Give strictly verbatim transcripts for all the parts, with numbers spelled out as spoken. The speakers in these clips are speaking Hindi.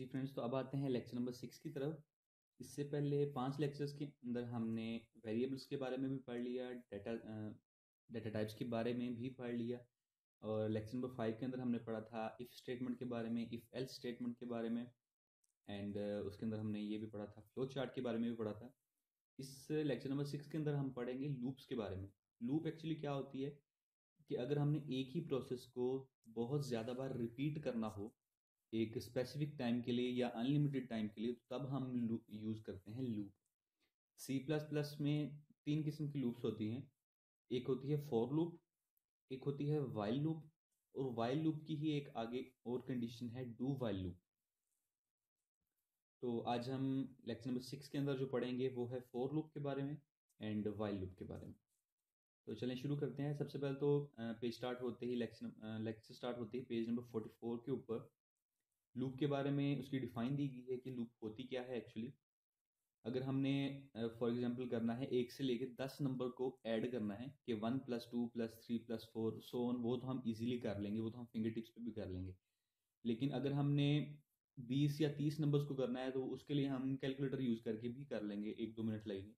जी फ्रेंड्स, तो अब आते हैं लेक्चर नंबर सिक्स की तरफ। इससे पहले पांच लेक्चर्स के अंदर हमने वेरिएबल्स के बारे में भी पढ़ लिया, डाटा डाटा टाइप्स के बारे में भी पढ़ लिया, और लेक्चर नंबर फाइव के अंदर हमने पढ़ा था इफ़ स्टेटमेंट के बारे में, इफ़ एल्स स्टेटमेंट के बारे में, एंड उसके अंदर हमने ये भी पढ़ा था फ्लो चार्ट के बारे में भी पढ़ा था। इस लेक्चर नंबर सिक्स के अंदर हम पढ़ेंगे लूप्स के बारे में। लूप एक्चुअली क्या होती है कि अगर हमने एक ही प्रोसेस को बहुत ज़्यादा बार रिपीट करना हो एक स्पेसिफिक टाइम के लिए या अनलिमिटेड टाइम के लिए, तब हम यूज़ करते हैं लूप। सी प्लस प्लस में तीन किस्म की लूप्स होती हैं, एक होती है फॉर लूप, एक होती है वाइल लूप, और वाइल लूप की ही एक आगे और कंडीशन है डू वाइल लूप। तो आज हम लेक्चर नंबर सिक्स के अंदर जो पढ़ेंगे वो है फॉर लूप के बारे में एंड वाइल लूप के बारे में। तो चलें शुरू करते हैं। सबसे पहले तो पेज स्टार्ट होते ही लेक्चर लेक्चर स्टार्ट होते ही पेज नंबर फोर्टी फोर के ऊपर लूप के बारे में उसकी डिफाइन दी गई है कि लूप होती क्या है एक्चुअली। अगर हमने फॉर एग्जांपल करना है एक से लेकर दस नंबर को ऐड करना है कि one plus two plus three plus four so on, वो तो हम इजीली कर लेंगे, वो तो हम फिंगर टिप्स पे भी कर लेंगे। लेकिन अगर हमने बीस या तीस नंबर्स को करना है तो उसके लिए हम कैलकुलेटर यूज़ करके भी कर लेंगे, एक दो मिनट लगेंगे।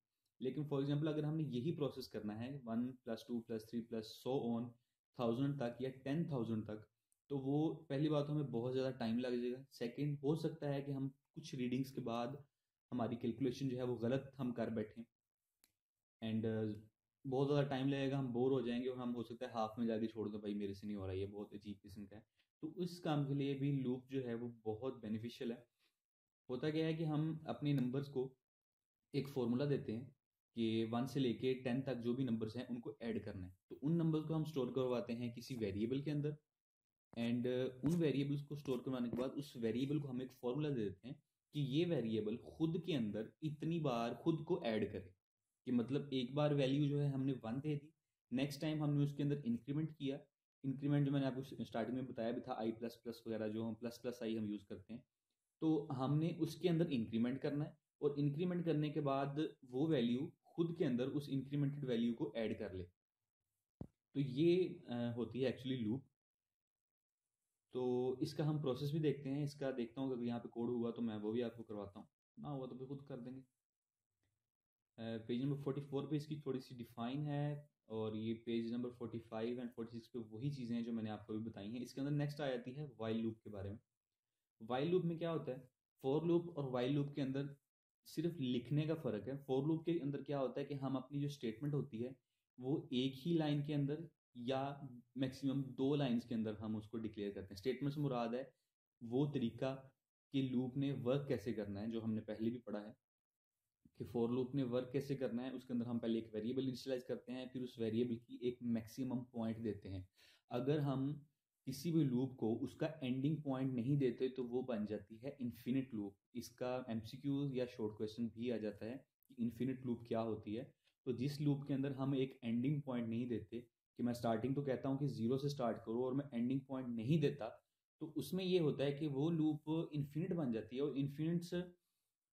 लेकिन फॉर एग्जाम्पल अगर हमने यही प्रोसेस करना है one plus two plus three plus so on thousand तक या टेन थाउजेंड तक, तो वो पहली बात हमें बहुत ज़्यादा टाइम लग जाएगा। सेकेंड, हो सकता है कि हम कुछ रीडिंग्स के बाद हमारी कैलकुलेशन जो है वो गलत हम कर बैठें, एंड बहुत ज़्यादा टाइम लगेगा, हम बोर हो जाएंगे और हम हो सकता है हाफ में जाके छोड़ दें, भाई मेरे से नहीं हो रहा, ये बहुत अजीब किस्म का है। तो इस काम के लिए भी लूप जो है वो बहुत बेनिफिशियल है। होता क्या है कि हम अपने नंबर्स को एक फार्मूला देते हैं कि वन से लेके टेन तक जो भी नंबर्स हैं उनको ऐड करना है, तो उन नंबर्स को हम स्टोर करवाते हैं किसी वेरिएबल के अंदर, एंड उन वेरिएबल्स को स्टोर करवाने के बाद उस वेरिएबल को हम एक फार्मूला दे देते हैं कि ये वेरिएबल खुद के अंदर इतनी बार खुद को ऐड करे। कि मतलब एक बार वैल्यू जो है हमने वन दे दी, नेक्स्ट टाइम हमने उसके अंदर इंक्रीमेंट किया। इंक्रीमेंट जो मैंने आपको स्टार्टिंग में बताया भी था, आई प्लस प्लस वगैरह जो हम प्लस प्लस आई हम यूज़ करते हैं, तो हमने उसके अंदर इंक्रीमेंट करना है और इंक्रीमेंट करने के बाद वो वैल्यू खुद के अंदर उस इंक्रीमेंटेड वैल्यू को ऐड कर ले। तो ये आ, होती है एक्चुअली लूप। तो इसका हम प्रोसेस भी देखते हैं, इसका देखता हूँ अगर यहाँ पे कोड हुआ तो मैं वो भी आपको करवाता हूँ, ना हुआ तो फिर खुद कर देंगे। पेज नंबर फोर्टी फोर पर इसकी थोड़ी सी डिफाइन है, और ये page number forty five and forty six पे वही चीज़ें हैं जो मैंने आपको भी बताई हैं। इसके अंदर नेक्स्ट आ जाती है वाइल लूप के बारे में। वाइल लूप में क्या होता है, फॉर लूप और वाइल लूप के अंदर सिर्फ लिखने का फ़र्क है। फॉर लूप के अंदर क्या होता है कि हम अपनी जो स्टेटमेंट होती है वो एक ही लाइन के अंदर या मैक्सिमम दो लाइंस के अंदर हम उसको डिक्लेयर करते हैं। स्टेटमेंट से मुराद है वो तरीका कि लूप ने वर्क कैसे करना है, जो हमने पहले भी पढ़ा है कि फॉर लूप ने वर्क कैसे करना है। उसके अंदर हम पहले एक वेरिएबल इनिशियलाइज करते हैं, फिर उस वेरिएबल की एक मैक्सिमम पॉइंट देते हैं। अगर हम किसी भी लूप को उसका एंडिंग पॉइंट नहीं देते तो वो बन जाती है इन्फिनिट लूप। इसका एमसीक्यू या शॉर्ट क्वेश्चन भी आ जाता है कि इन्फिनिट लूप क्या होती है। तो जिस लूप के अंदर हम एक एंडिंग पॉइंट नहीं देते, कि मैं स्टार्टिंग तो कहता हूँ कि ज़ीरो से स्टार्ट करो और मैं एंडिंग पॉइंट नहीं देता, तो उसमें ये होता है कि वो लूप इन्फिनिट बन जाती है। और इन्फिनिट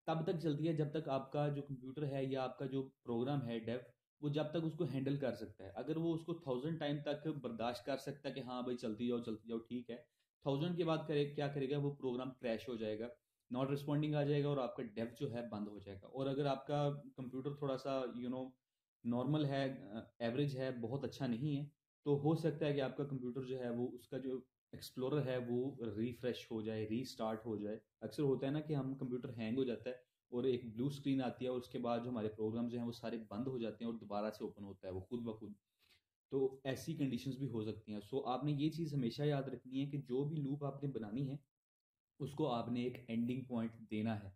तब तक चलती है जब तक आपका जो कंप्यूटर है या आपका जो प्रोग्राम है डेव, वो जब तक उसको हैंडल कर सकता है। अगर वो उसको थाउजेंड टाइम तक बर्दाश्त कर सकता है कि हाँ भाई चलती जाओ चलती जाओ ठीक है, थाउजेंड के बाद करे क्या करेगा, वो प्रोग्राम क्रैश हो जाएगा, नॉट रिस्पॉन्डिंग आ जाएगा और आपका डेव जो है बंद हो जाएगा। और अगर आपका कंप्यूटर थोड़ा सा यू नो नॉर्मल है, एवरेज है, बहुत अच्छा नहीं है, तो हो सकता है कि आपका कंप्यूटर जो है वो उसका जो एक्सप्लोरर है वो रिफ्रेश हो जाए, रीस्टार्ट हो जाए। अक्सर होता है ना कि हम कंप्यूटर हैंग हो जाता है और एक ब्लू स्क्रीन आती है और उसके बाद जो हमारे प्रोग्राम्स हैं वो सारे बंद हो जाते हैं और दोबारा से ओपन होता है वो खुद ब खुद। तो ऐसी कंडीशंस भी हो सकती हैं। सो आपने ये चीज़ हमेशा याद रखनी है कि जो भी लूप आपने बनानी है उसको आपने एक एंडिंग पॉइंट देना है,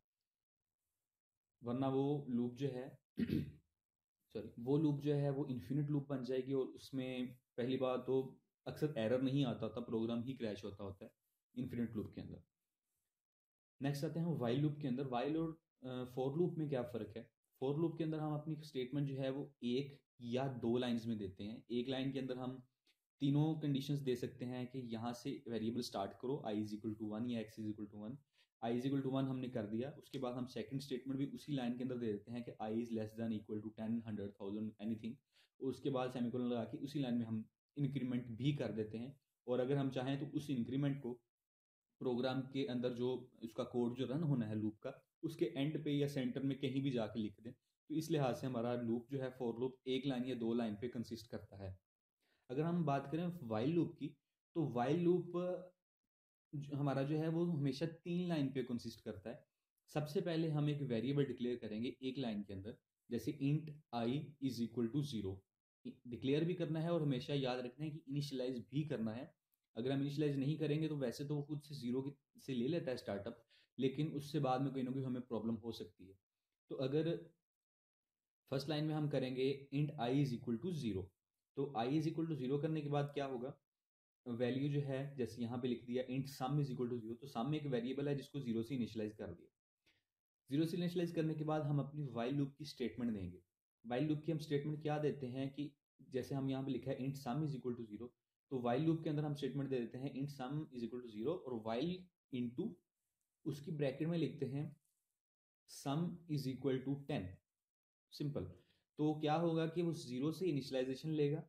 वरना वो लूप जो है सॉरी वो लूप जो है वो इन्फिनिट लूप बन जाएगी। और उसमें पहली बार तो अक्सर एरर नहीं आता होता, प्रोग्राम ही क्रैश होता होता है इन्फिनिट लूप के अंदर। नेक्स्ट आते हैं वाइल लूप के अंदर। वाइल और फॉर लूप में क्या फ़र्क है, फॉर लूप के अंदर हम अपनी स्टेटमेंट जो है वो एक या दो लाइंस में देते हैं। एक लाइन के अंदर हम तीनों कंडीशंस दे सकते हैं कि यहाँ से वेरिएबल स्टार्ट करो, I is equal to one या X is equal to one. I is equal to one हमने कर दिया, उसके बाद हम सेकंड स्टेटमेंट भी उसी लाइन के अंदर दे देते हैं कि I is less than equal to ten hundred thousand anything. उसके बाद सेमीकोलन लगा के उसी लाइन में हम इंक्रीमेंट भी कर देते हैं, और अगर हम चाहें तो उस इंक्रीमेंट को प्रोग्राम के अंदर जो उसका कोड जो रन होना है लूप का, उसके एंड पे या सेंटर में कहीं भी जाके लिख दें। तो इस लिहाज से हमारा लूप जो है फॉर लूप एक लाइन या दो लाइन पे कंसिस्ट करता है। अगर हम बात करें वाइल लूप की, तो वाइल लूप हमारा जो है वो हमेशा तीन लाइन पे कंसिस्ट करता है। सबसे पहले हम एक वेरिएबल डिक्लेयर करेंगे एक लाइन के अंदर, जैसे int I is equal to zero declare भी करना है और हमेशा याद रखना है कि इनिशियलाइज भी करना है। अगर हम इनिशियलाइज नहीं करेंगे तो वैसे तो वो खुद से ज़ीरो से ले लेता है स्टार्टअप, लेकिन उससे बाद में कोई ना कोई हमें प्रॉब्लम हो सकती है। तो अगर फर्स्ट लाइन में हम करेंगे int I is equal to zero, तो I is equal to zero करने के बाद क्या होगा, वैल्यू जो है जैसे यहाँ पे लिख दिया int sum is equal to zero. तो सम एक वेरिएबल है जिसको ज़ीरो से इनिशियलाइज कर दिया। ज़ीरो से इनिशियलाइज करने के बाद हम अपनी वाइल लूप की स्टेटमेंट देंगे। वाइल लूप की हम स्टेटमेंट क्या देते हैं कि जैसे हम यहाँ पे लिखा है int sum is equal to zero, तो वाइल लूप के अंदर हम स्टेटमेंट दे देते हैं int sum is equal to zero और वाइल इंटू उसकी ब्रैकेट में लिखते हैं sum is equal to ten, simple. तो क्या होगा कि वो ज़ीरो से इनिशियलाइजेशन लेगा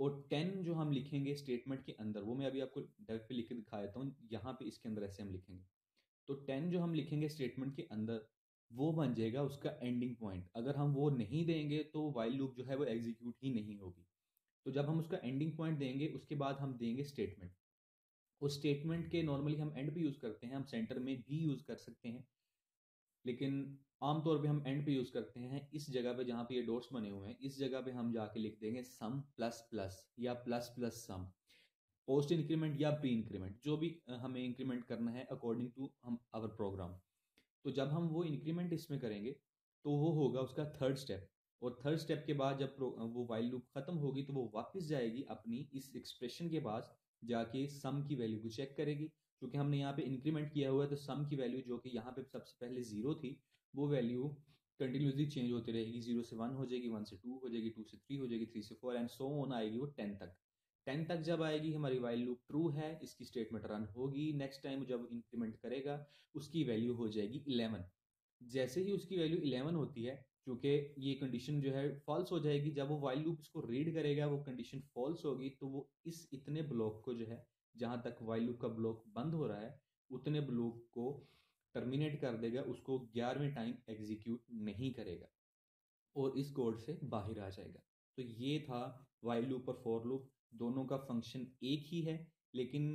और टेन जो हम लिखेंगे स्टेटमेंट के अंदर, वो मैं अभी आपको डायरेक्ट पे लिख के दिखा देता हूँ। यहाँ पे इसके अंदर ऐसे हम लिखेंगे तो टेन जो हम लिखेंगे स्टेटमेंट के अंदर वो बन जाएगा उसका एंडिंग पॉइंट। अगर हम वो नहीं देंगे तो वाइल लूप जो है वो एग्जीक्यूट ही नहीं होगी। तो जब हम उसका एंडिंग पॉइंट देंगे उसके बाद हम देंगे स्टेटमेंट। उस स्टेटमेंट के नॉर्मली हम एंड भी यूज़ करते हैं, हम सेंटर में भी यूज़ कर सकते हैं, लेकिन आमतौर पे हम एंड पे यूज़ करते हैं। इस जगह पे जहाँ पे ये डॉट्स बने हुए हैं इस जगह पे हम जाके लिख देंगे सम प्लस प्लस या plus plus sum, post increment या प्री इंक्रीमेंट, जो भी हमें इंक्रीमेंट करना है अकॉर्डिंग टू हम आवर प्रोग्राम। तो जब हम वो इंक्रीमेंट इसमें करेंगे तो वो होगा उसका थर्ड स्टेप, और थर्ड स्टेप के बाद जब वो वाइल लूप ख़त्म होगी तो वो वापस जाएगी अपनी इस एक्सप्रेशन के पास, जाके सम की वैल्यू को चेक करेगी। क्योंकि हमने यहाँ पे इंक्रीमेंट किया हुआ है तो सम की वैल्यू जो कि यहाँ पे सबसे पहले ज़ीरो थी वो वैल्यू कंटिन्यूसली चेंज होती रहेगी। ज़ीरो से वन हो जाएगी, वन से टू हो जाएगी, टू से थ्री हो जाएगी, थ्री से फोर एंड सो ऑन आएगी वो टेन तक। टेन तक जब आएगी हमारी वाइल लूप ट्रू है, इसकी स्टेटमेंट रन होगी। नेक्स्ट टाइम जब इंक्रीमेंट करेगा उसकी वैल्यू हो जाएगी इलेवन। जैसे ही उसकी वैल्यू इलेवन होती है, क्योंकि ये कंडीशन जो है फॉल्स हो जाएगी, जब वो वाइल लूप इसको रीड करेगा वो कंडीशन फॉल्स होगी, तो वो इस इतने ब्लॉक को जो है जहाँ तक वाइल लूप का ब्लॉक बंद हो रहा है उतने ब्लॉक को टर्मिनेट कर देगा, उसको ग्यारहवें टाइम एग्जीक्यूट नहीं करेगा और इस कोड से बाहर आ जाएगा। तो ये था वाइल लूप और फॉर लूप, दोनों का फंक्शन एक ही है, लेकिन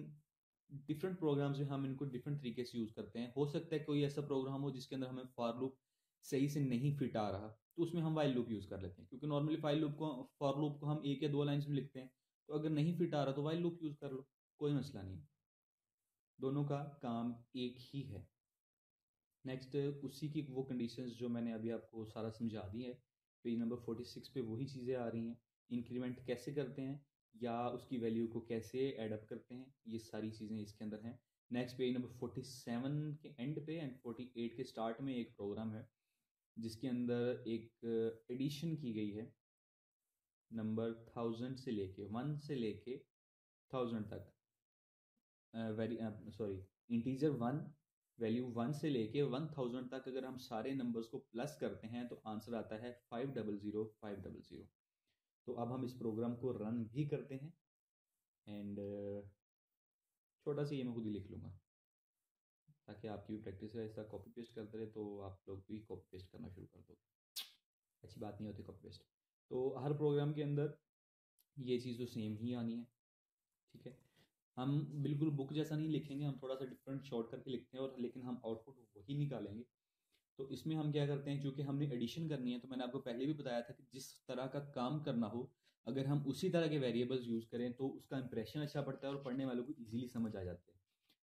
डिफरेंट प्रोग्राम्स में हम इनको डिफरेंट तरीके से यूज़ करते हैं। हो सकता है कोई ऐसा प्रोग्राम हो जिसके अंदर हमें फॉर लूप सही से नहीं फिट आ रहा, तो उसमें हम वाइल लूप यूज़ कर लेते हैं, क्योंकि नॉर्मली वाइल लूप को फॉर लूप को हम एक या दो लाइन्स में लिखते हैं। तो अगर नहीं फिट आ रहा तो वाइल लूप यूज़ कर लो, कोई मसला नहीं, दोनों का काम एक ही है। नेक्स्ट उसी की वो कंडीशंस जो मैंने अभी आपको सारा समझा दी है, पेज नंबर छियालीस पे वही चीज़ें आ रही हैं। इंक्रीमेंट कैसे करते हैं या उसकी वैल्यू को कैसे एडअप करते हैं, ये सारी चीज़ें इसके अंदर हैं। नेक्स्ट पेज नंबर सैंतालीस के एंड पे एंड अड़तालीस के स्टार्ट में एक प्रोग्राम है जिसके अंदर एक एडिशन की गई है नंबर थाउजेंड से लेके वन से लेके थाउजेंड तक, very sorry integer one value one से लेके वन थाउजेंड तक। अगर हम सारे नंबर्स को प्लस करते हैं तो आंसर आता है five double zero five double zero. तो अब हम इस प्रोग्राम को रन भी करते हैं एंड छोटा सा ये मैं खुद ही लिख लूँगा ताकि आपकी भी प्रैक्टिस रहे। ऐसा कॉपी पेस्ट करते रहे तो आप लोग भी कॉपी पेस्ट करना शुरू कर दो, अच्छी बात नहीं होती कॉपी पेस्ट। तो हर प्रोग्राम के अंदर ये चीज़ तो सेम ही आनी है, ठीक है। हम बिल्कुल बुक जैसा नहीं लिखेंगे, हम थोड़ा सा डिफरेंट शॉर्ट करके लिखते हैं और लेकिन हम आउटपुट वही निकालेंगे। तो इसमें हम क्या करते हैं, क्योंकि हमने एडिशन करनी है तो मैंने आपको पहले भी बताया था कि जिस तरह का काम करना हो अगर हम उसी तरह के वेरिएबल्स यूज़ करें तो उसका इंप्रेशन अच्छा पड़ता है और पढ़ने वालों को ईजिली समझ आ जाते हैं।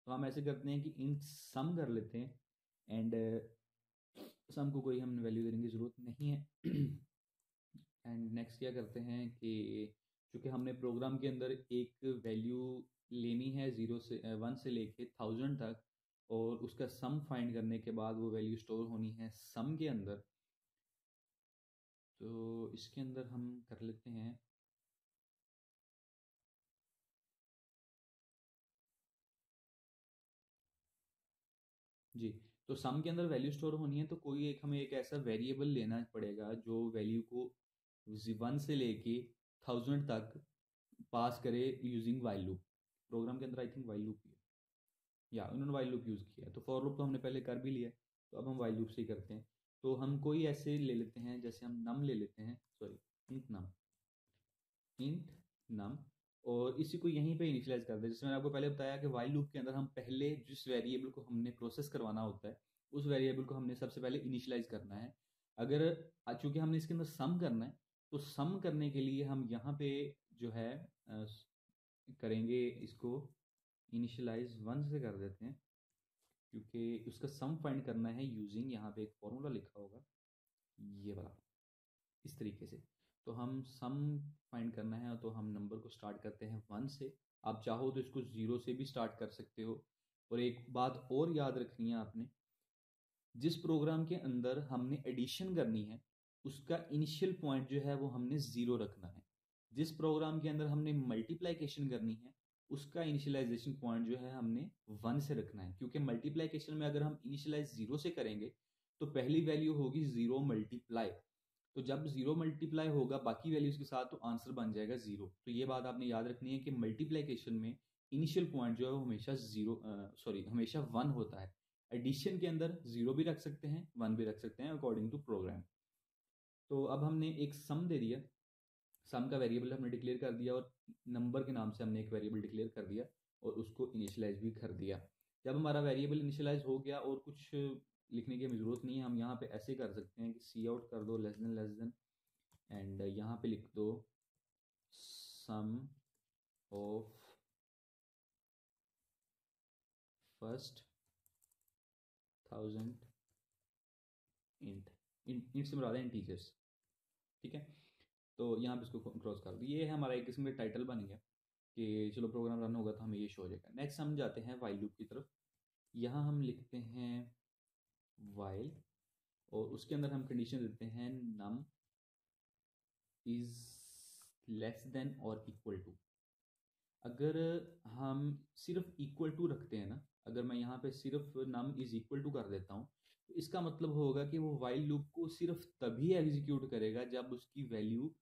तो हम ऐसे करते हैं कि इंट सम कर लेते हैं एंड सम को कोई हम वैल्यू देने की ज़रूरत नहीं है। एंड नेक्स्ट क्या करते हैं कि चूँकि हमने प्रोग्राम के अंदर एक वैल्यू लेनी है ज़ीरो से वन से लेके थाउजेंड तक और उसका सम फाइंड करने के बाद वो वैल्यू स्टोर होनी है सम के अंदर, तो इसके अंदर हम कर लेते हैं जी। तो सम के अंदर वैल्यू स्टोर होनी है तो कोई एक हमें एक ऐसा वेरिएबल लेना पड़ेगा जो वैल्यू को वन से लेके थाउजेंड तक पास करे यूजिंग वाइल लूप। प्रोग्राम के अंदर आई थिंक वाइल लूप है, या उन्होंने वाइल लूप यूज़ किया है। तो फॉर लूप तो हमने पहले कर भी लिया है, तो अब हम वाइल लूप से ही करते हैं। तो हम कोई ऐसे ले लेते हैं, जैसे हम नम ले लेते हैं, sorry int num, int num, और इसी को यहीं पे इनिशियलाइज कर दें। जैसे मैंने आपको पहले बताया कि वाइल लूप के अंदर हम पहले जिस वेरिएबल को हमने प्रोसेस करवाना होता है उस वेरिएबल को हमने सबसे पहले इनिशियलाइज करना है। अगर चूँकि हमने इसके अंदर सम करना है, तो सम करने के लिए हम यहाँ पे जो है आ, करेंगे इसको इनिशियलाइज वन से कर देते हैं, क्योंकि उसका सम फाइंड करना है यूजिंग यहाँ पे एक फॉर्मूला लिखा होगा ये वाला, इस तरीके से। तो हम सम फाइंड करना है, तो हम नंबर को स्टार्ट करते हैं वन से। आप चाहो तो इसको ज़ीरो से भी स्टार्ट कर सकते हो। और एक बात और याद रखनी है आपने, जिस प्रोग्राम के अंदर हमने एडिशन करनी है उसका इनिशियल पॉइंट जो है वो हमने ज़ीरो रखना है। जिस प्रोग्राम के अंदर हमने मल्टीप्लाइकेशन करनी है उसका इनिशियलाइजेशन पॉइंट जो है हमने वन से रखना है, क्योंकि मल्टीप्लाइकेशन में अगर हम इनिशियलाइज ज़ीरो से करेंगे तो पहली वैल्यू होगी ज़ीरो मल्टीप्लाई। तो जब ज़ीरो मल्टीप्लाई होगा बाकी वैल्यूज़ के साथ, तो आंसर बन जाएगा ज़ीरो। तो ये बात आपने याद रखनी है कि मल्टीप्लिकेशन में इनिशियल पॉइंट जो है वो हमेशा ज़ीरो सॉरी हमेशा वन होता है। एडिशन के अंदर ज़ीरो भी रख सकते हैं, वन भी रख सकते हैं, अकॉर्डिंग टू प्रोग्राम। तो अब हमने एक सम दे दिया, सम का वेरिएबल हमने डिक्लेयर कर दिया, और नंबर के नाम से हमने एक वेरिएबल डिक्लेयर कर दिया और उसको इनिशियलाइज भी कर दिया। जब हमारा वेरिएबल इनिशियलाइज हो गया और कुछ लिखने की हमें ज़रूरत नहीं है, हम यहाँ पे ऐसे कर सकते हैं कि सी आउट कर दो less than less than, and यहाँ पे लिख दो sum of first thousand int, int से बता दें इंटीजर्स, ठीक है। तो यहाँ पे इसको क्रॉस कर दो। ये है हमारा एक किस्म का टाइटल बन गया कि चलो प्रोग्राम रन होगा तो हमें ये शो हो जाएगा। नेक्स्ट हम जाते हैं वाइल लूप की तरफ। यहाँ हम लिखते हैं वाइल, और उसके अंदर हम कंडीशन देते हैं नम इज लेस देन और इक्वल टू। अगर हम सिर्फ इक्वल टू रखते हैं ना, अगर मैं यहाँ पे सिर्फ नम इज इक्वल टू कर देता हूँ, तो इसका मतलब होगा कि वो वाइल लूप को सिर्फ तभी एग्जीक्यूट करेगा जब उसकी वैल्यू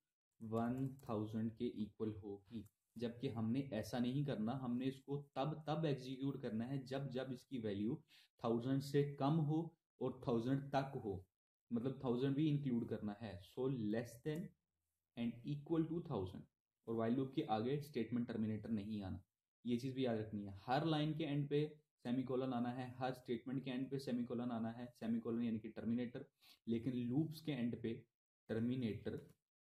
वन थाउजेंड के इक्वल होगी। जबकि हमने ऐसा नहीं करना, हमने इसको तब तब एग्जीक्यूट करना है जब जब इसकी वैल्यू थाउजेंड से कम हो और थाउजेंड तक हो, मतलब थाउजेंड भी इंक्लूड करना है। So less than and equal to thousand, और वाइल लूप के आगे स्टेटमेंट टर्मिनेटर नहीं आना, ये चीज़ भी याद रखनी है। हर लाइन के एंड पे सेमीकोलन आना है, हर स्टेटमेंट के एंड पे सेमीकोलन आना है, सेमीकोलन यानी कि टर्मिनेटर, लेकिन लूप्स के एंड पे टर्मिनेटर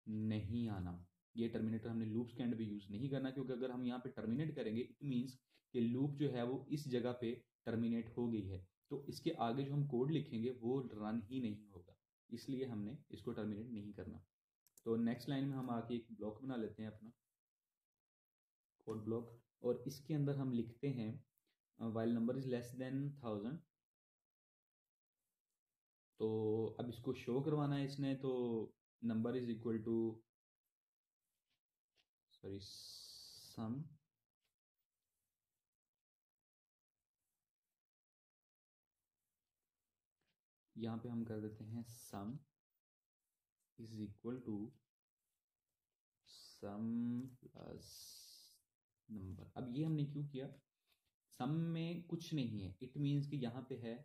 नहीं आना। ये टर्मिनेटर हमने लूप्स के एंड पे यूज़ नहीं करना, क्योंकि अगर हम यहाँ पे टर्मिनेट करेंगे इट मीन्स कि लूप जो है वो इस जगह पे टर्मिनेट हो गई है, तो इसके आगे जो हम कोड लिखेंगे वो रन ही नहीं होगा, इसलिए हमने इसको टर्मिनेट नहीं करना। तो नेक्स्ट लाइन में हम आके एक ब्लॉक बना लेते हैं अपना, कोड ब्लॉक, और इसके अंदर हम लिखते हैं while number is less than thousand. तो अब इसको शो करवाना है इसने, तो number is equal to sorry sum यहाँ पे हम कर देते हैं sum is equal to sum plus number. अब ये हमने क्यों किया, सम में कुछ नहीं है, इट मीन्स कि यहाँ पे है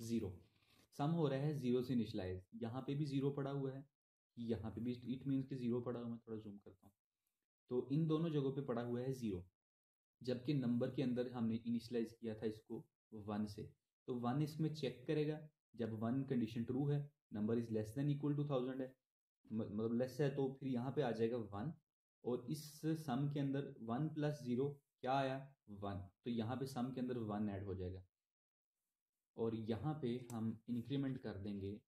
ज़ीरो, सम हो रहा है ज़ीरो से इनिशियलाइज। यहाँ पे भी ज़ीरो पड़ा हुआ है, यहाँ पे भी इट मीन्स कि ज़ीरो पड़ा हुआ है। मैं थोड़ा जूम करता हूँ, तो इन दोनों जगहों पे पड़ा हुआ है ज़ीरो, जबकि नंबर के अंदर हमने इनिशियलाइज किया था इसको वन से। तो वन इसमें चेक करेगा, जब वन कंडीशन ट्रू है, number is less than equal to thousand है, मतलब लेस है, तो फिर यहाँ पे आ जाएगा वन, और इस सम के अंदर वन प्लस ज़ीरो क्या आया, वन, तो यहाँ पे सम के अंदर वन ऐड हो जाएगा। और यहाँ पे हम इंक्रीमेंट कर देंगे,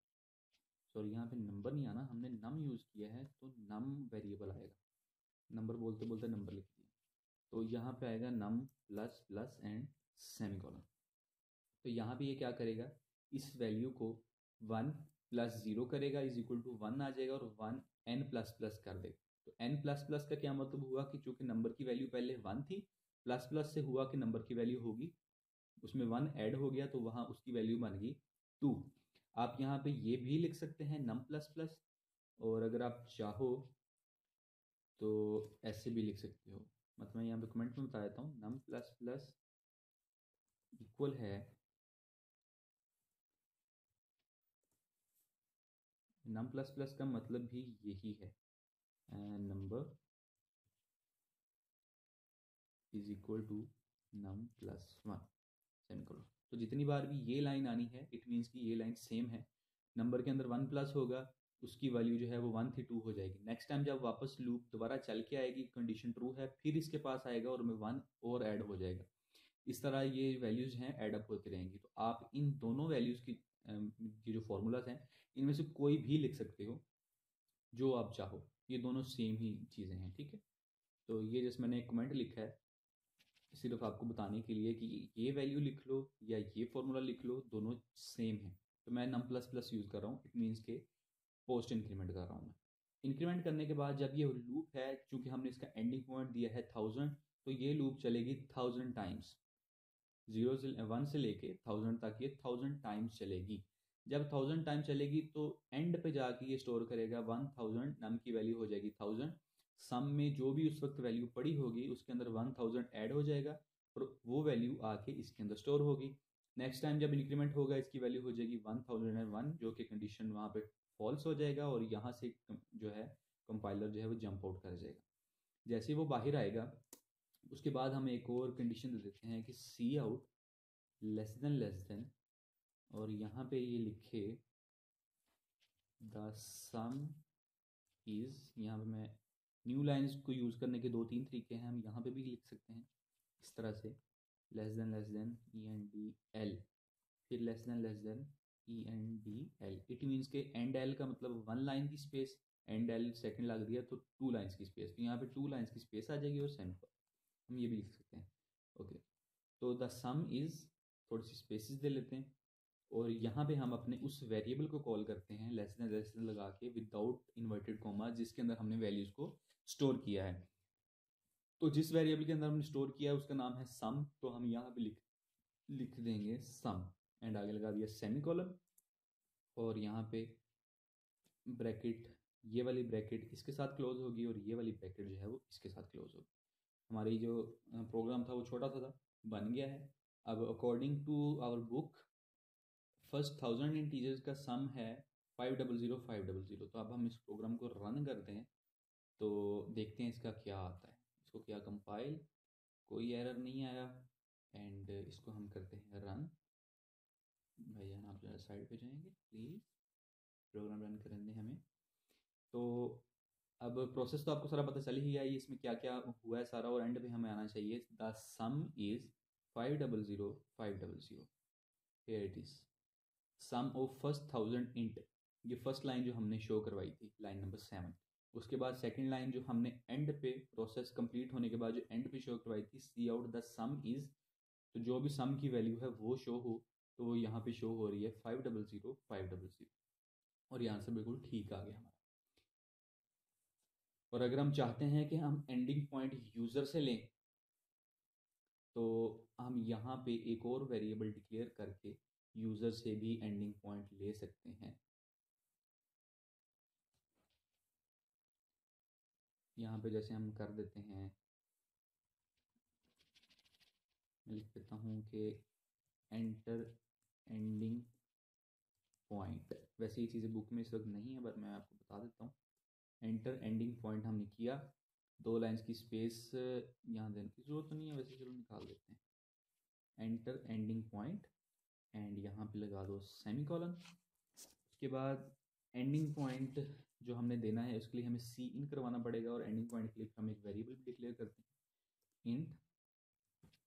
सॉरी यहाँ पे नंबर नहीं आना, हमने नम यूज़ किया है, तो नम वेरिएबल आएगा। नंबर बोलते बोलते नंबर लिख दिया, तो यहाँ पर आएगा num plus plus and semicolon. तो यहाँ पे ये क्या करेगा, इस वैल्यू को वन प्लस ज़ीरो करेगा इज इक्वल टू वन आ जाएगा, और वन एन प्लस प्लस कर देगा। तो एन प्लस प्लस का क्या मतलब हुआ कि चूँकि नंबर की वैल्यू पहले वन थी, प्लस प्लस से हुआ कि नंबर की वैल्यू होगी, उसमें वन ऐड हो गया, तो वहाँ उसकी वैल्यू बन गई टू। आप यहाँ पे ये भी लिख सकते हैं नम प्लस प्लस, और अगर आप चाहो तो ऐसे भी लिख सकते हो मतलब मैं यहाँ पे कमेंट में बता देता हूँ, नम प्लस प्लस इक्वल है नम प्लस प्लस का मतलब भी यही है number is equal to num plus one, send करो। तो जितनी बार भी ये लाइन आनी है इट मीन्स कि ये लाइन सेम है, नंबर के अंदर वन प्लस होगा, उसकी वैल्यू जो है वो वन थी टू हो जाएगी। नेक्स्ट टाइम जब वापस लूप दोबारा चल के आएगी कंडीशन ट्रू है, फिर इसके पास आएगा और में वन और ऐड हो जाएगा। इस तरह ये वैल्यूज़ हैं ऐड अप होती रहेंगी। तो आप इन दोनों वैल्यूज़ की की जो फार्मूलाज हैं इनमें से कोई भी लिख सकते हो जो आप चाहो, ये दोनों सेम ही चीज़ें हैं, ठीक है। तो ये जैसे मैंने एक कमेंट लिखा है सिर्फ आपको बताने के लिए कि ये वैल्यू लिख लो या ये फार्मूला लिख लो, दोनों सेम है। तो मैं नम प्लस प्लस यूज़ कर रहा हूँ, इट मीन्स के पोस्ट इंक्रीमेंट कर रहा हूँ मैं। इंक्रीमेंट करने के बाद जब ये लूप है, चूँकि हमने इसका एंडिंग पॉइंट दिया है थाउजेंड, तो ये लूप चलेगी थाउजेंड टाइम्स, जीरो से वन से लेके थाउजेंड तक, ये थाउजेंड टाइम्स चलेगी। जब थाउजेंड टाइम चलेगी तो एंड पे जाके ये स्टोर करेगा वन थाउजेंड, नम की वैल्यू हो जाएगी थाउजेंड, सम में जो भी उस वक्त वैल्यू पड़ी होगी उसके अंदर वन थाउजेंड ऐड हो जाएगा और वो वैल्यू आके इसके अंदर स्टोर होगी। नेक्स्ट टाइम जब इंक्रीमेंट होगा इसकी वैल्यू हो जाएगी वन थाउजेंड एंड वन, जो कि कंडीशन वहाँ पे फॉल्स हो जाएगा और यहाँ से जो है कंपाइलर जो है वो जंप आउट कर जाएगा। जैसे वो बाहर आएगा उसके बाद हम एक और कंडीशन दे देते हैं कि c out less than less than और यहाँ पे ये लिखे द सम इज, यहाँ पे मैं न्यू लाइंस को यूज़ करने के दो तीन तरीके हैं, हम यहाँ पे भी लिख सकते हैं इस तरह से less than less than E N D L, फिर less than less than E N D L. It means के एंड एल का मतलब वन लाइन की स्पेस, एंड एल सेकेंड लग दिया तो टू लाइन्स की स्पेस, तो यहाँ पे टू लाइन्स की स्पेस आ जाएगी और सेंड पर हम ये भी लिख सकते हैं। ओके तो द सम इज़ थोड़ी सी स्पेसिस दे लेते हैं और यहाँ पे हम अपने उस वेरिएबल को कॉल करते हैं लेस देन लेस देन लगा के विदाउट इन्वर्टेड कॉमा, जिसके अंदर हमने वैल्यूज़ को स्टोर किया है। तो जिस वेरिएबल के अंदर हमने स्टोर किया है उसका नाम है सम, तो हम यहाँ पे लिख लिख देंगे सम एंड आगे लगा दिया सेमी कॉलम और यहाँ पे ब्रैकेट, ये वाली ब्रैकेट इसके साथ क्लोज होगी और ये वाली ब्रैकेट जो है वो इसके साथ क्लोज होगी। हमारी जो प्रोग्राम था वो छोटा सा था, बन गया है। अब according to our book first thousand integers का सम है five double zero five double zero. तो अब हम इस प्रोग्राम को रन करते हैं तो देखते हैं इसका क्या आता है, इसको क्या कंपाइल, कोई एरर नहीं आया एंड इसको हम करते हैं रन। भैया आप जरा साइड पे जाएंगे प्लीज़, प्रोग्राम रन करने हमें। तो अब प्रोसेस तो आपको सारा पता चल ही गया है इसमें क्या क्या हुआ है सारा, और एंड पे हमें आना चाहिए the sum is five double zero five double zero. Here it is sum of first thousand int, ये फर्स्ट लाइन जो हमने शो करवाई थी लाइन नंबर सेवन। उसके बाद सेकंड लाइन जो हमने एंड पे प्रोसेस कंप्लीट होने के बाद जो एंड पे शो करवाई थी सी आउट द सम इज़, तो जो भी सम की वैल्यू है वो शो हो, तो वो यहाँ पर शो हो रही है five double zero five double zero. और ये आंसर बिल्कुल ठीक आ गया हमारा। और अगर हम चाहते हैं कि हम एंडिंग पॉइंट यूज़र से लें तो हम यहाँ पे एक और वेरिएबल डिक्लेयर करके यूज़र से भी एंडिंग पॉइंट ले सकते हैं। यहाँ पे जैसे हम कर देते हैं, मैं लिख देता हूँ कि एंटर एंडिंग पॉइंट। वैसे ये चीज़ें बुक में इस वक्त नहीं है पर मैं आपको बता देता हूँ। एंटर एंडिंग पॉइंट हमने किया, दो लाइंस की स्पेस यहाँ देने की जरूरत तो नहीं है, वैसे चलो निकाल देते हैं एंटर एंडिंग पॉइंट एंड यहाँ पे लगा दो सेमी कॉलन। उसके बाद एंडिंग पॉइंट जो हमने देना है उसके लिए हमें सी इन करवाना पड़ेगा और एंडिंग पॉइंट के लिए हम एक वेरिएबल भी डिक्लेयर करते हैं, इंट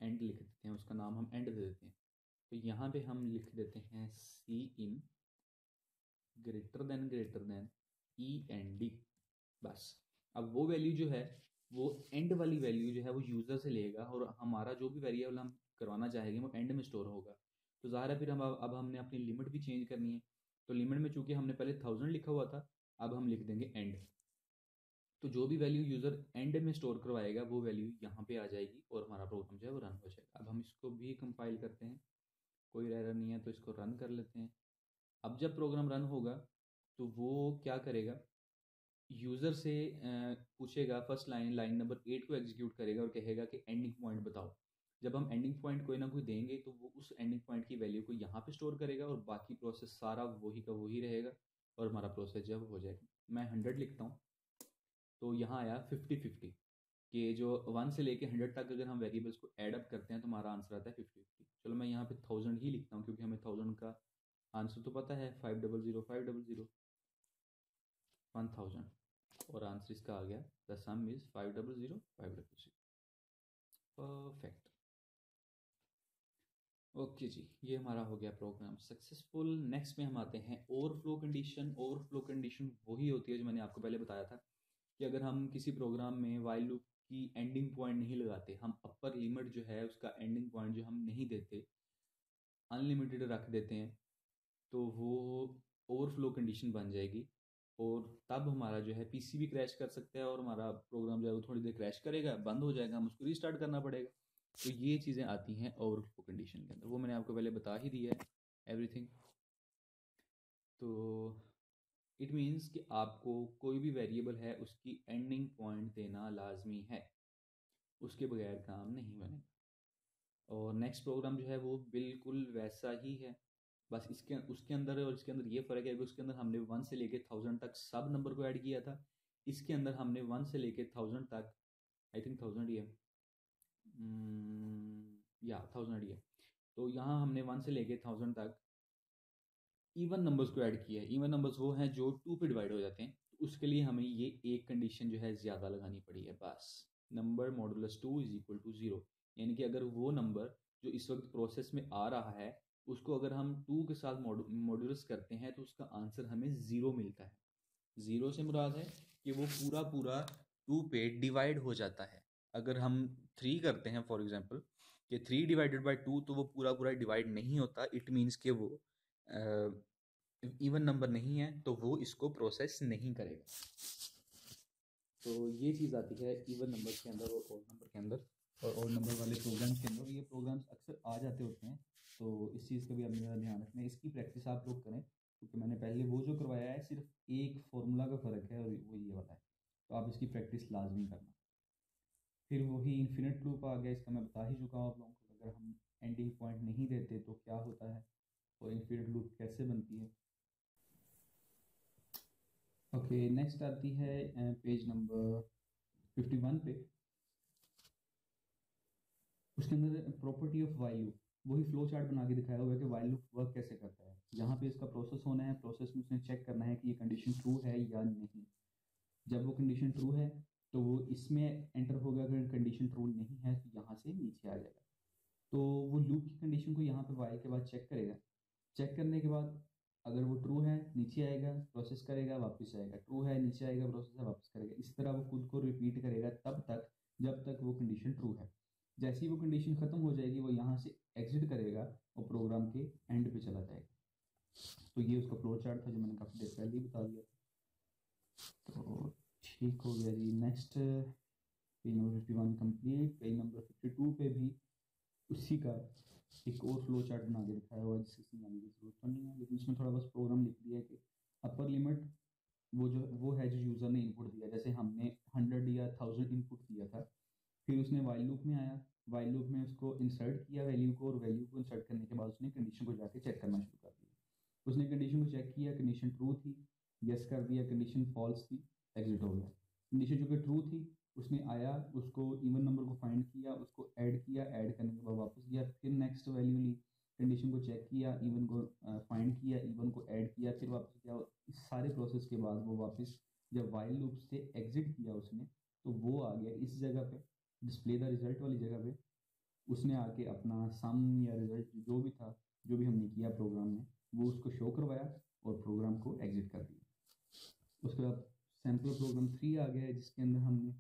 एंड लिख देते हैं, उसका नाम हम एंड दे देते हैं। तो यहाँ पर हम लिख देते हैं सी इन greater than greater than E and D. बस अब वो वैल्यू जो है वो एंड वाली वैल्यू जो है वो यूज़र से लेगा और हमारा जो भी वेरिएबल हम करवाना चाहेंगे वो एंड में स्टोर होगा। तो ज़ाहिर है फिर हम अब हमने अपनी लिमिट भी चेंज करनी है, तो लिमिट में चूंकि हमने पहले थाउजेंड लिखा हुआ था अब हम लिख देंगे एंड, तो जो भी वैल्यू यूज़र एंड में स्टोर करवाएगा वो वैल्यू यहाँ पर आ जाएगी और हमारा प्रोग्राम जो है वो रन हो जाएगा। अब हम इसको भी कंपाइल करते हैं, कोई एरर नहीं है तो इसको रन कर लेते हैं। अब जब प्रोग्राम रन होगा तो वो क्या करेगा, यूज़र से पूछेगा first line line number eight को एग्जीक्यूट करेगा और कहेगा कि एंडिंग पॉइंट बताओ। जब हम एंडिंग पॉइंट कोई ना कोई देंगे तो वो उस एंडिंग पॉइंट की वैल्यू को यहाँ पे स्टोर करेगा और बाकी प्रोसेस सारा वही का वही रहेगा और हमारा प्रोसेस जब हो जाएगा। मैं हंड्रेड लिखता हूँ तो यहाँ आया फिफ्टी फिफ्टी कि जो वन से लेके हंड्रेड तक अगर हम वेरिएबल्स को ऐड अप करते हैं तो हमारा आंसर आता है फिफ्टी फिफ्टी। चलो मैं यहाँ पे थाउजेंड ही लिखता हूँ क्योंकि हमें थाउजेंड का आंसर तो पता है, five double zero five double zero one thousand और आंसर इसका आ गया the sum is five double zero five double zero. Perfect. Okay जी, ये हमारा हो गया प्रोग्राम सक्सेसफुल। नेक्स्ट में हम आते हैं ओवरफ्लो कंडीशन। ओवरफ्लो कंडीशन वही होती है जो मैंने आपको पहले बताया था कि अगर हम किसी प्रोग्राम में व्हाइल लूप की एंडिंग पॉइंट नहीं लगाते, हम अपर लिमिट जो है उसका एंडिंग पॉइंट जो हम नहीं देते, अनलिमिटेड रख देते हैं, तो वो ओवरफ्लो कंडीशन बन जाएगी और तब हमारा जो है पीसी भी क्रैश कर सकता है और हमारा प्रोग्राम जो है वो थोड़ी देर क्रैश करेगा, बंद हो जाएगा, हम उसको रीस्टार्ट करना पड़ेगा। तो ये चीज़ें आती हैं ओवरफ्लो कंडीशन के अंदर, वो मैंने आपको पहले बता ही दिया है एवरीथिंग। तो इट मींस कि आपको कोई भी वेरिएबल है उसकी एंडिंग पॉइंट देना लाजमी है, उसके बगैर काम नहीं बनेगा। और नेक्स्ट प्रोग्राम जो है वो बिल्कुल वैसा ही है, बस इसके उसके अंदर और इसके अंदर ये फ़र्क है कि उसके अंदर हमने वन से लेके थाउजेंड तक सब नंबर को ऐड किया था, इसके अंदर हमने वन से लेके थाउजेंड तक, आई थिंक थाउजेंड ही है या थाउजेंड ही है, तो यहाँ हमने वन से लेके थाउजेंड तक इवन नंबर्स को ऐड किया है। इवन नंबर्स वो हैं जो टू पे डिवाइड हो जाते हैं, तो उसके लिए हमें ये एक कंडीशन जो है ज़्यादा लगानी पड़ी है, बस number modulus two is equal to zero. यानी कि अगर वो नंबर जो इस वक्त प्रोसेस में आ रहा है उसको अगर हम टू के साथ मॉडुलस करते हैं तो उसका आंसर हमें ज़ीरो मिलता है। ज़ीरो से मुराद है कि वो पूरा पूरा टू पे डिवाइड हो जाता है। अगर हम थ्री करते हैं फॉर एग्जांपल कि थ्री डिवाइडेड बाय टू तो वो पूरा पूरा डिवाइड नहीं होता, इट मींस कि वो इवन नंबर नहीं है तो वो इसको प्रोसेस नहीं करेगा। तो ये चीज़ आती है इवन नंबर के अंदर और ऑड नंबर के अंदर और ऑड नंबर वाले प्रोग्राम्स के अंदर। ये प्रोग्राम्स अक्सर आ जाते होते हैं तो इस चीज़ का भी आपने ज़्यादा ध्यान रखना है, इसकी प्रैक्टिस आप लोग करें क्योंकि मैंने पहले वो जो करवाया है सिर्फ एक फार्मूला का फ़र्क है और वो ये वाला है, तो आप इसकी प्रैक्टिस लाजमी करना। फिर वही इन्फिनिट लूप आ गया, इसका मैं बता ही चुका हूँ आप लोगों को, अगर हम एंडिंग पॉइंट नहीं देते तो क्या होता है और इन्फिनिट लूप कैसे बनती है। ओके, नेक्स्ट आती है पेज नंबर फिफ्टी वन पे, उसके अंदर प्रॉपर्टी ऑफ व्हाइल लूप, वही फ्लो चार्ट बना के दिखाया हुआ है कि व्हाइल लूप वर्क कैसे करता है। यहाँ पे इसका प्रोसेस होना है, प्रोसेस में उसने चेक करना है कि ये कंडीशन ट्रू है या नहीं। जब वो कंडीशन ट्रू है तो वो इसमें एंटर होगा, अगर कंडीशन ट्रू नहीं है तो यहाँ से नीचे आ जाएगा। तो वो लूप की कंडीशन को यहाँ पे व्हाइल के बाद चेक करेगा, चेक करने के बाद अगर वो ट्रू है नीचे आएगा, प्रोसेस करेगा, वापस आएगा, ट्रू है नीचे आएगा, प्रोसेस है, वापस करेगा। इस तरह वो खुद को रिपीट करेगा तब तक जब तक वो कंडीशन ट्रू है। जैसे ही वो कंडीशन ख़त्म हो जाएगी वो यहाँ से एग्जिट करेगा और प्रोग्राम के एंड पे चला जाएगा। तो ये उसका फ्लो चार्ट था जो मैंने काफ़ी देर पहले ही बता दिया। तो ठीक हो गया जी। Next page number fifty one complete. Page number fifty two पे भी उसी का एक और फ्लो चार्ट बना के दिखाया हुआ है जिससे समझाने की जरूरत तो नहीं है, लेकिन उसमें थोड़ा बस प्रोग्राम लिख दिया कि अपर लिमिट वो जो वो है जो यूज़र ने इनपुट दिया, जैसे हमने हंड्रेड या थाउजेंड इनपुट दिया था, फिर उसने व्हाइल लूप में आया, व्हाइल लूप में उसको इंसर्ट किया वैल्यू को, और वैल्यू को इंसर्ट करने के बाद उसने कंडीशन को जाके चेक करना शुरू कर दिया। उसने कंडीशन को चेक किया, कंडीशन ट्रू थी, यस कर दिया, कंडीशन फॉल्स थी, एग्जिट हो गया। कंडीशन जो कि ट्रू थी उसने आया, उसको इवन नंबर को फाइंड किया, उसको ऐड किया, ऐड करने के बाद वापस गया, फिर नेक्स्ट वैल्यू ली, कंडीशन को चेक किया, इवन को फाइंड किया, इवन को ऐड किया, फिर वापस गया। इस सारे प्रोसेस के बाद वो वापस जब व्हाइल लूप से एग्जिट किया उसने तो वो आ गया इस जगह पर, डिस्प्ले द रिजल्ट वाली जगह पे। उसने आके अपना सम या रिजल्ट जो भी था, जो भी हमने किया प्रोग्राम में, वो उसको शो करवाया और प्रोग्राम को एग्जिट कर दिया। उसके बाद सैम्पल प्रोग्राम थ्री आ गया है जिसके अंदर हमने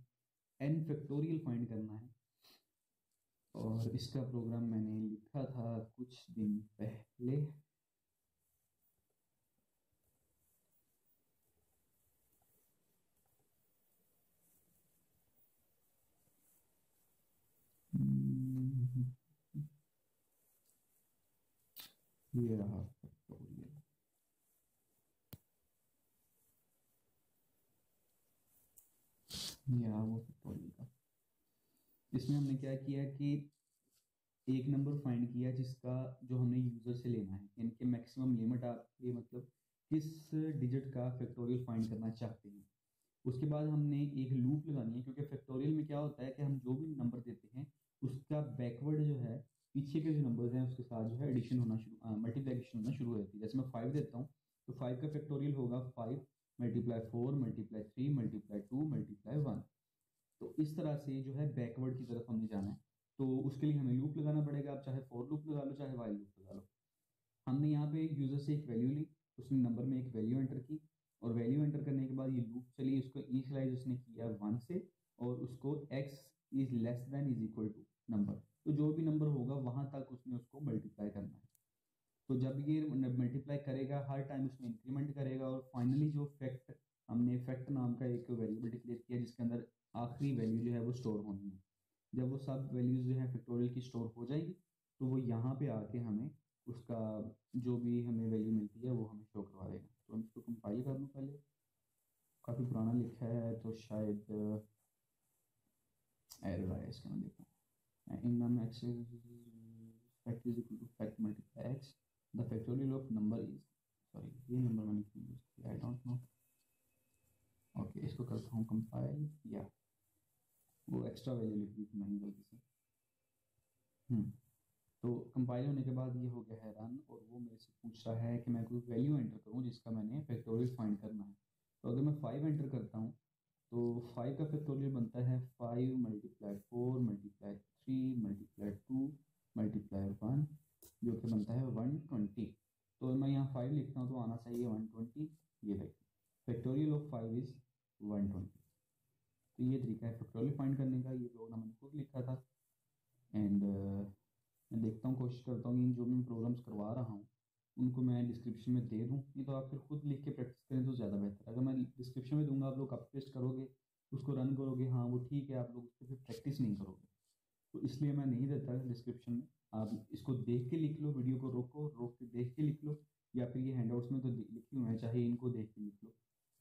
एन फैक्टोरियल फाइंड करना है और इसका प्रोग्राम मैंने लिखा था कुछ दिन पहले। ये रहा फैक्टोरियल। ये रहा वो फैक्टोरियल का। इसमें हमने क्या किया कि एक नंबर फाइंड किया जिसका जो हमने यूजर से लेना है, यानी कि मैक्सिमम लिमिट आपके मतलब किस डिजिट का फैक्टोरियल फाइंड करना चाहते हैं। उसके बाद हमने एक लूप लगानी है, क्योंकि फैक्टोरियल में क्या होता है कि हम जो भी नंबर देते हैं उसका बैकवर्ड जो है पीछे के जो नंबर्स हैं उसके साथ जो है एडिशन होना शुरू मल्टीप्लिकेशन होना शुरू हो जाती है। जैसे मैं फाइव देता हूँ तो फाइव का फैक्टोरियल होगा five multiply four multiply three multiply two multiply one. तो इस तरह से जो है बैकवर्ड की तरफ हमने जाना है, तो उसके लिए हमें लूप लगाना पड़ेगा। आप चाहे फोर लूप लगा लो चाहे वाइल लूप लगा लो। हमने यहाँ पे यूजर से एक वैल्यू ली, उसने नंबर में एक वैल्यू एंटर की और वैल्यू एंटर करने के बाद ये लूप चली। इसको इनिशियलाइज उसने किया वन से और उसको x is less than is equal to number, तो जो भी नंबर होगा वहां तक उसने उसको मल्टीप्लाई करना है। तो जब ये मल्टीप्लाई करेगा हर टाइम उसमें इंक्रीमेंट करेगा और फाइनली जो फैक्ट हमने फैक्ट नाम का एक वेरिएबल डिक्लेयर किया जिसके अंदर आखिरी वैल्यू जो है वो स्टोर होनी है। जब वो सब वैल्यूज जो है फैक्टोरियल की स्टोर हो जाएगी तो वो यहाँ पे आके हमें उसका जो भी हमें वैल्यू मिलती है वो हमें शो करवा देगा। तो हम इसको कंपाइल कर लूँ, पहले काफ़ी पुराना लिखा है तो शायद एरर आया इसका, मैं देखता हूँ। In num x fact is equal to fact multiply x the factorial of number is, sorry ये नंबर मैंने यूज किया आई डोंट नो। ओके इसको करता हूँ कंपाइल, या वो एक्स्ट्रा वैल्यू लिख दी थी मैंने गलती से। हम्म तो कंपाइल होने के बाद ये हो गया है रन और वो मेरे से पूछ रहा है कि मैं कोई वैल्यू एंटर करूँ जिसका मैंने फैक्टोरियल फाइंड करना है। तो अगर मैं फाइव एंटर करता हूँ तो फाइव का फैक्टोरियल बनता है five multiply four multiply three multiply two multiply one, जो कि बनता है वन ट्वेंटी। तो मैं यहाँ फाइव लिखता हूँ तो आना चाहिए वन ट्वेंटी। ये like factorial of five is one twenty. तो ये तरीका है फैक्टोरियल फाइंड करने का, ये प्रोग्राम मैंने खुद लिखा था। एंड uh, मैं देखता हूँ कोशिश करता हूँ कि जो मैं प्रोग्राम्स करवा रहा हूँ उनको मैं डिस्क्रिप्शन में दे दूँ, नहीं तो आप फिर खुद लिख के प्रैक्टिस करें तो ज़्यादा बेहतर। अगर मैं डिस्क्रिप्शन में दूंगा आप लोग कॉपी पेस्ट करोगे, उसको रन करोगे, हाँ वो ठीक है, आप लोग उस पर फिर प्रैक्टिस नहीं करोगे। तो इसलिए मैं नहीं देता डिस्क्रिप्शन में, आप इसको देख के लिख लो, वीडियो को रोको रोक के देख के लिख लो, या फिर ये हैंडआउट्स में तो लिखी हुए हैं चाहे इनको देख के लिख लो।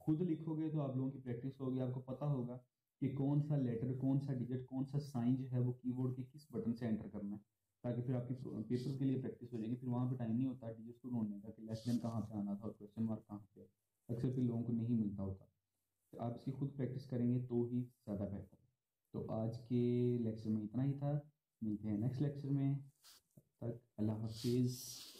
खुद लिखोगे तो आप लोगों की प्रैक्टिस होगी, आपको पता होगा कि कौन सा लेटर कौन सा डिजिट कौन सा साइन जो है वो कीबोर्ड के किस बटन से एंटर करना है, ताकि फिर आपकी पेपर के लिए प्रैक्टिस हो जाएगी। फिर वहाँ पे टाइम नहीं होता डिजिट्स को ढूंढने का कि लेस देन कहाँ पे आना था और क्वेश्चन मार्क कहाँ पे, अक्सर फिर लोगों को नहीं मिलता होता। तो आप इसकी खुद प्रैक्टिस करेंगे तो ही ज़्यादा बेहतर है। तो आज के लेक्चर में इतना ही था, मिलते हैं नेक्स्ट लेक्चर में, तब तक अल्लाह हाफिज़।